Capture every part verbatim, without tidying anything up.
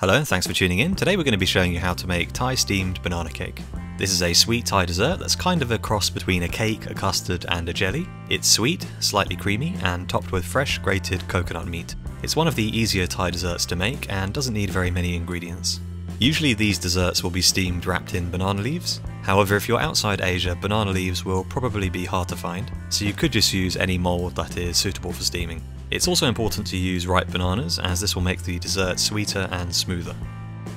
Hello and thanks for tuning in. Today we're going to be showing you how to make Thai steamed banana cake. This is a sweet Thai dessert that's kind of a cross between a cake, a custard and a jelly. It's sweet, slightly creamy and topped with fresh grated coconut meat. It's one of the easier Thai desserts to make and doesn't need very many ingredients. Usually these desserts will be steamed wrapped in banana leaves. However, if you're outside Asia, banana leaves will probably be hard to find, so you could just use any mould that is suitable for steaming. It's also important to use ripe bananas, as this will make the dessert sweeter and smoother.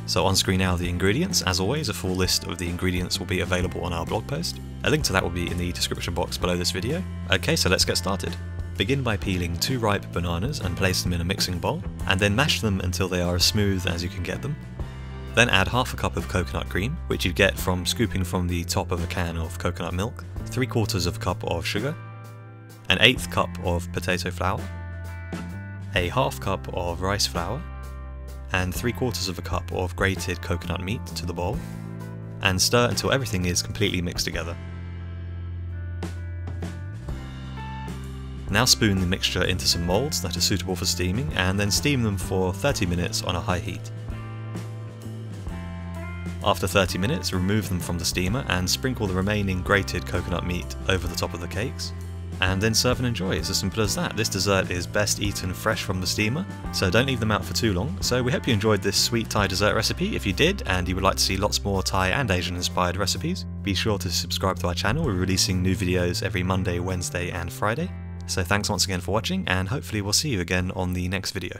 So on screen now are the ingredients. As always, a full list of the ingredients will be available on our blog post. A link to that will be in the description box below this video. Okay, so let's get started. Begin by peeling two ripe bananas and place them in a mixing bowl, and then mash them until they are as smooth as you can get them. Then add half a cup of coconut cream, which you get from scooping from the top of a can of coconut milk, three quarters of a cup of sugar, an eighth cup of potato flour, a half cup of rice flour, and three quarters of a cup of grated coconut meat to the bowl, and stir until everything is completely mixed together. Now spoon the mixture into some moulds that are suitable for steaming, and then steam them for thirty minutes on a high heat. After thirty minutes, remove them from the steamer and sprinkle the remaining grated coconut meat over the top of the cakes. And then serve and enjoy. It's as simple as that. This dessert is best eaten fresh from the steamer, so don't leave them out for too long. So we hope you enjoyed this sweet Thai dessert recipe. If you did, and you would like to see lots more Thai and Asian inspired recipes, be sure to subscribe to our channel. We're releasing new videos every Monday, Wednesday and Friday. So thanks once again for watching, and hopefully we'll see you again on the next video.